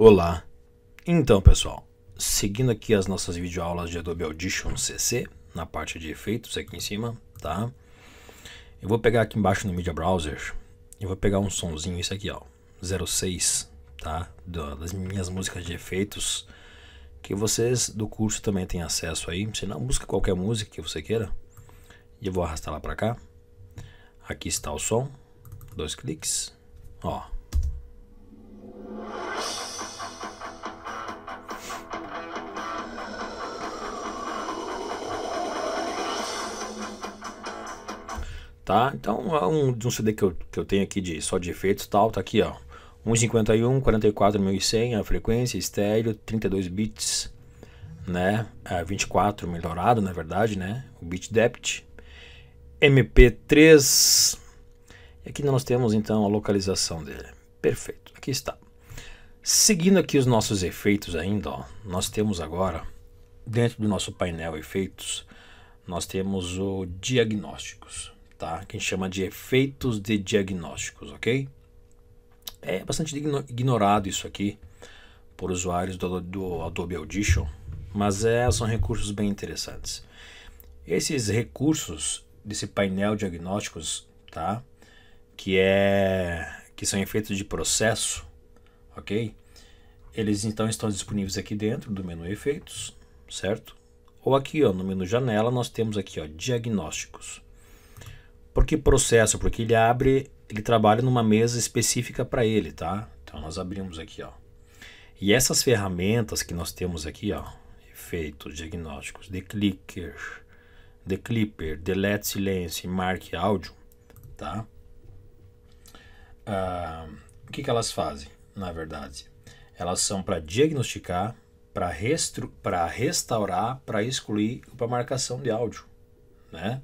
Olá! Então pessoal, seguindo aqui as nossas videoaulas de Adobe Audition CC, na parte de efeitos aqui em cima, tá? Eu vou pegar aqui embaixo no Media Browser, eu vou pegar um sonzinho, isso aqui ó, 06, tá? Das minhas músicas de efeitos, que vocês do curso também têm acesso aí, se não, busca qualquer música que você queira, e eu vou arrastar lá pra cá, aqui está o som, 2 cliques, ó. Tá? Então é um CD que eu tenho aqui só de efeitos e tal, tá aqui ó, 1.51, 44.100 a frequência, estéreo, 32 bits, né, 24 melhorado na verdade, né, o bit depth, MP3, e aqui nós temos então a localização dele, perfeito, aqui está. Seguindo aqui os nossos efeitos ainda, ó, nós temos agora, dentro do nosso painel efeitos, nós temos o diagnósticos. Tá? Que a gente chama de efeitos de diagnósticos, ok? É bastante ignorado isso aqui por usuários do Adobe Audition, mas são recursos bem interessantes. Esses recursos desse painel diagnósticos, tá? Que são efeitos de processo, ok? Eles então estão disponíveis aqui dentro do menu efeitos, certo? Ou aqui ó, no menu janela nós temos aqui ó, diagnósticos. Por que processo? Porque ele trabalha numa mesa específica para ele, tá? Então nós abrimos aqui, ó. E essas ferramentas que nós temos aqui, ó, efeitos, diagnósticos, DeClicker, DeClipper, Delete Silence, Marque Áudio, tá? O que elas fazem, na verdade? Elas são para diagnosticar, para restaurar, para excluir, para marcação de áudio, né?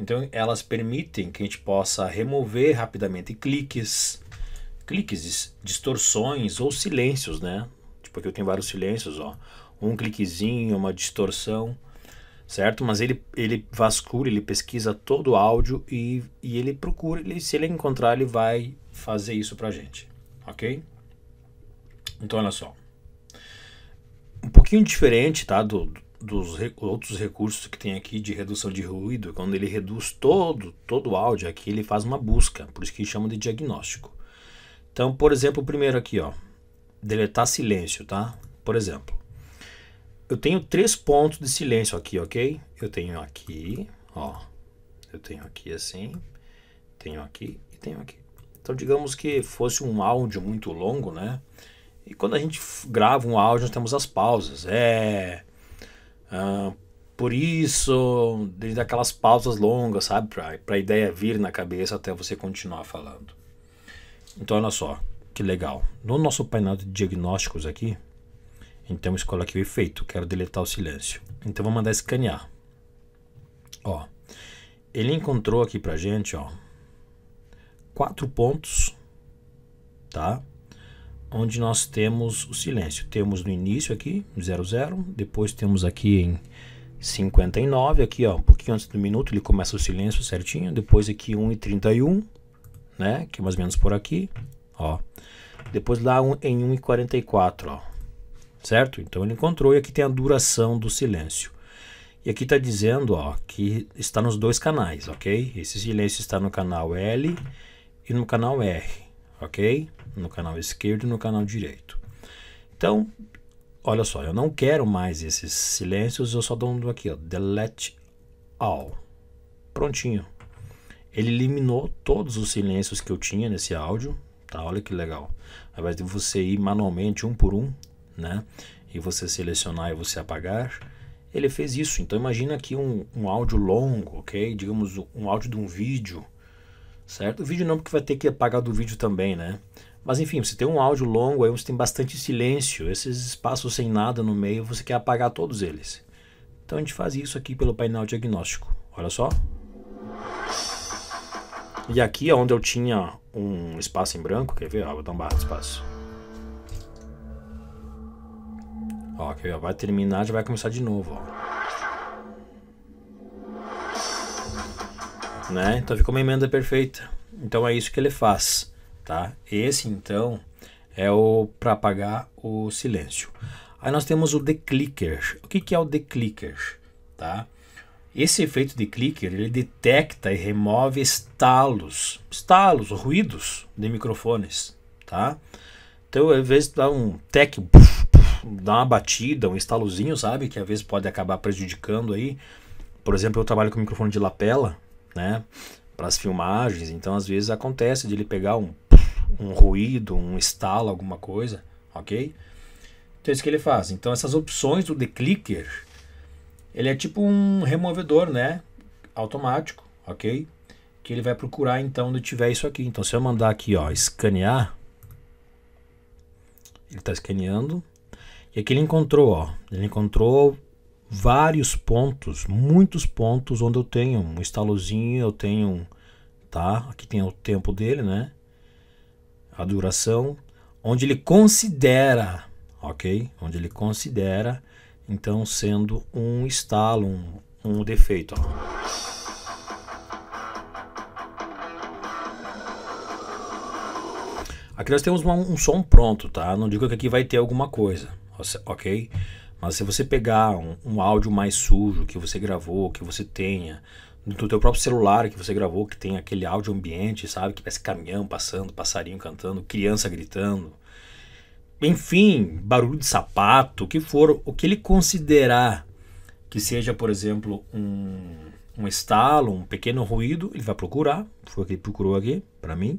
Então elas permitem que a gente possa remover rapidamente cliques, distorções ou silêncios, né? Tipo aqui eu tenho vários silêncios, ó. Um cliquezinho, uma distorção, certo? Mas ele vasculha, ele pesquisa todo o áudio e ele procura, se ele encontrar, ele vai fazer isso pra gente, ok? Então olha só. Um pouquinho diferente, tá? Dos outros recursos que tem aqui de redução de ruído, quando ele reduz todo o áudio aqui, ele faz uma busca, por isso que chama de diagnóstico. Então, por exemplo, o primeiro aqui, ó, deletar silêncio, tá? Por exemplo, eu tenho 3 pontos de silêncio aqui, ok? Eu tenho aqui, ó, eu tenho aqui assim, tenho aqui e tenho aqui. Então, digamos que fosse um áudio muito longo, né? E quando a gente grava um áudio, nós temos as pausas, por isso, desde aquelas pausas longas, sabe, para a ideia vir na cabeça até você continuar falando. Então olha só, que legal. No nosso painel de diagnósticos aqui, então escolho aqui o efeito, quero deletar o silêncio. Então vou mandar escanear. Ó, ele encontrou aqui pra gente, ó, 4 pontos, tá? Onde nós temos o silêncio, temos no início aqui, 00, depois temos aqui em 59, aqui ó, um pouquinho antes do minuto ele começa o silêncio certinho, depois aqui 1:31, né, que mais ou menos por aqui, ó, depois lá em 1:44, ó, certo? Então ele encontrou, e aqui tem a duração do silêncio, e aqui está dizendo, ó, que está nos 2 canais, ok? Esse silêncio está no canal L e no canal R. Ok? No canal esquerdo e no canal direito. Então, olha só, eu não quero mais esses silêncios, eu só dou um aqui, ó, delete all. Prontinho. Ele eliminou todos os silêncios que eu tinha nesse áudio, tá? Olha que legal. Ao invés de você ir manualmente um por um, né? E você selecionar e você apagar, ele fez isso. Então imagina aqui um áudio longo, ok? Digamos um áudio de um vídeo. Certo? O vídeo não, porque vai ter que apagar do vídeo também, né? Mas enfim, você tem um áudio longo, aí você tem bastante silêncio, esses espaços sem nada no meio, você quer apagar todos eles. Então a gente faz isso aqui pelo painel diagnóstico, olha só. E aqui onde eu tinha um espaço em branco, quer ver? Ó, vou dar um barra de espaço. Ó, quer ver? Ó, vai terminar, já vai começar de novo, ó. Né? Então ficou uma emenda perfeita. Então é isso que ele faz, tá? Esse então é o para apagar o silêncio. Aí nós temos o DeClicker. O que que é o DeClicker? Tá? Esse efeito DeClicker, ele detecta e remove estalos, ruídos de microfones, tá? Então, às vezes dá um tec, dá uma batida, um estalozinho, sabe? Que às vezes pode acabar prejudicando aí. Por exemplo, eu trabalho com microfone de lapela, né? Para as filmagens, então às vezes acontece de ele pegar um ruído, um estalo, alguma coisa, ok? Então, é isso que ele faz. Então, essas opções do DeClicker, ele é tipo um removedor, né, automático, ok? Que ele vai procurar então onde tiver isso aqui. Então, se eu mandar aqui, ó, escanear, ele está escaneando. E aqui ele encontrou, ó, ele encontrou vários pontos, muitos pontos onde eu tenho um estalozinho, eu tenho, tá? Aqui tem o tempo dele, né? A duração, onde ele considera, ok? Onde ele considera então sendo um estalo, um defeito, ó. Aqui nós temos um som pronto, tá? Não digo que aqui vai ter alguma coisa, ok? Mas se você pegar um áudio mais sujo que você gravou, que você tenha do teu próprio celular, que você gravou, que tem aquele áudio ambiente, sabe? Que parece caminhão passando, passarinho cantando, criança gritando, enfim, barulho de sapato, o que for, o que ele considerar que seja, por exemplo, um estalo, um pequeno ruído, ele vai procurar, foi o que ele procurou aqui, para mim.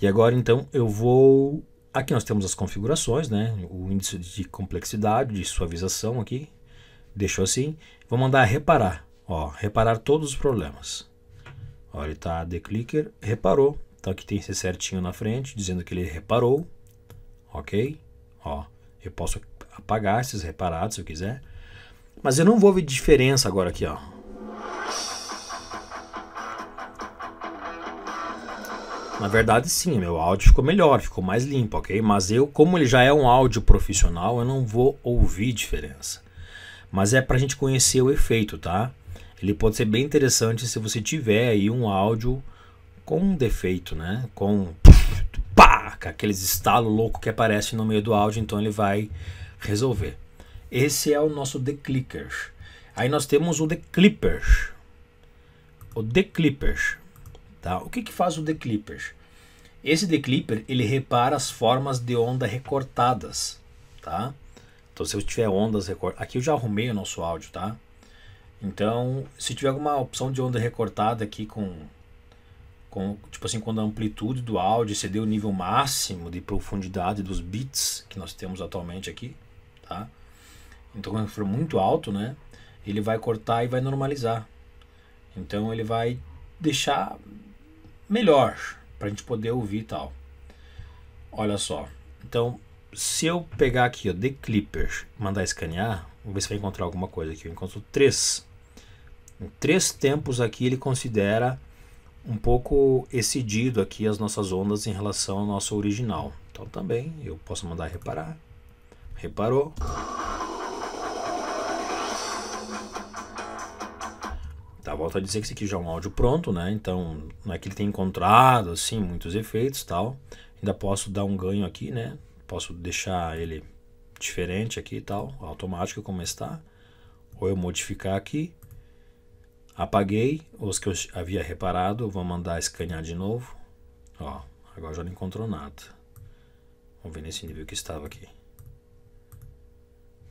E agora, então, eu vou... Aqui nós temos as configurações, né? O índice de complexidade, de suavização aqui, deixou assim. Vou mandar reparar, ó, reparar todos os problemas. Ó, ele tá, DeClicker, reparou. Então, aqui tem esse certinho na frente, dizendo que ele reparou. Ok? Ó, eu posso apagar esses reparados se eu quiser. Mas eu não vou ver diferença agora aqui, ó. Na verdade, sim, meu áudio ficou melhor, ficou mais limpo, ok? Mas eu, como ele já é um áudio profissional, eu não vou ouvir diferença. Mas é pra gente conhecer o efeito, tá? Ele pode ser bem interessante se você tiver aí um áudio com um defeito, né? Com... pá, aqueles estalos loucos que aparecem no meio do áudio, então ele vai resolver. Esse é o nosso DeClicker. Aí nós temos o DeClipper. O DeClipper, tá? O que que faz o DeClipper? Esse DeClipper, ele repara as formas de onda recortadas, tá? Então, se eu tiver ondas recortadas... Aqui eu já arrumei o nosso áudio, tá? Então, se tiver alguma opção de onda recortada aqui com, tipo assim, quando a amplitude do áudio excedeu o nível máximo de profundidade dos bits que nós temos atualmente aqui, tá? Então, quando for muito alto, né, ele vai cortar e vai normalizar. Então, ele vai deixar melhor para a gente poder ouvir e tal. Olha só. Então, se eu pegar aqui o DeClipper, mandar escanear, vamos ver se vai encontrar alguma coisa aqui. Eu encontro 3. Em 3 tempos aqui ele considera um pouco excedido aqui as nossas ondas em relação ao nosso original. Então também eu posso mandar reparar. Reparou. Tá, volta a dizer que esse aqui já é um áudio pronto, né? Então não é que ele tem encontrado assim muitos efeitos, tal. Ainda posso dar um ganho aqui, né? Posso deixar ele diferente aqui e tal, automático como está. Ou eu modificar aqui. Apaguei os que eu havia reparado, vou mandar escanear de novo. Ó, agora já não encontrou nada. Vamos ver nesse nível que estava aqui.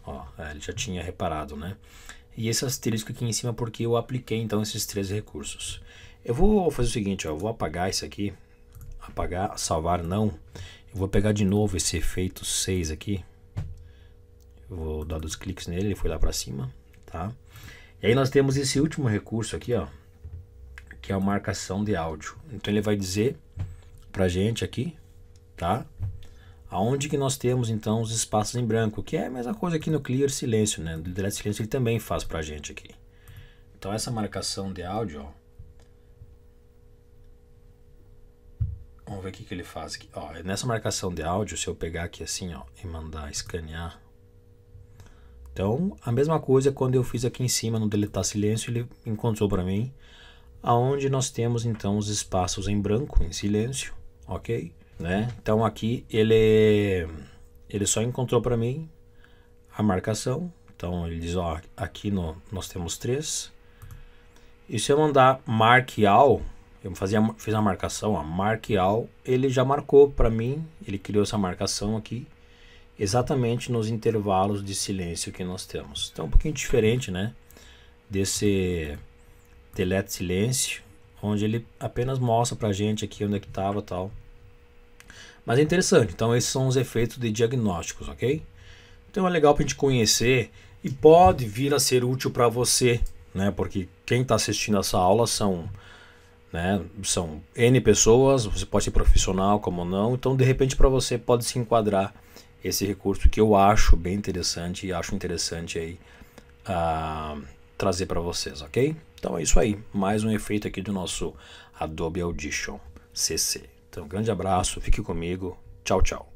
Ó, ele já tinha reparado, né? E esse asterisco aqui em cima porque eu apliquei então esses 3 recursos. Eu vou fazer o seguinte, ó, eu vou apagar isso aqui. Apagar, salvar não. Eu vou pegar de novo esse efeito 6 aqui. Eu vou dar 2 cliques nele, ele foi lá para cima, tá? E aí nós temos esse último recurso aqui, ó, que é a marcação de áudio. Então ele vai dizer pra gente aqui, tá? Aonde que nós temos então os espaços em branco, que é a mesma coisa aqui no Clear Silêncio, né? Do Delete Silêncio ele também faz pra gente aqui. Então essa marcação de áudio, ó. Vamos ver o que que ele faz aqui. Ó, nessa marcação de áudio, se eu pegar aqui assim, ó, e mandar escanear. Então, a mesma coisa quando eu fiz aqui em cima no Deletar Silêncio, ele encontrou para mim aonde nós temos então os espaços em branco, em silêncio, ok? né? Então aqui ele só encontrou para mim a marcação. Então ele diz, ó, aqui nós temos 3. E se eu mandar mark all, eu fiz a marcação, ó, mark all, ele já marcou para mim, ele criou essa marcação aqui exatamente nos intervalos de silêncio que nós temos. Então um pouquinho diferente, né, desse delete silêncio, onde ele apenas mostra pra gente aqui onde é que estava, tal. Mas é interessante. Então esses são os efeitos de diagnósticos, ok? Então é legal pra gente conhecer e pode vir a ser útil para você, né? Porque quem está assistindo essa aula são N pessoas, você pode ser profissional como não, então de repente para você pode se enquadrar esse recurso que eu acho bem interessante e acho interessante aí trazer para vocês, ok? Então é isso aí, mais um efeito aqui do nosso Adobe Audition CC. Então, um grande abraço, fique comigo, tchau, tchau.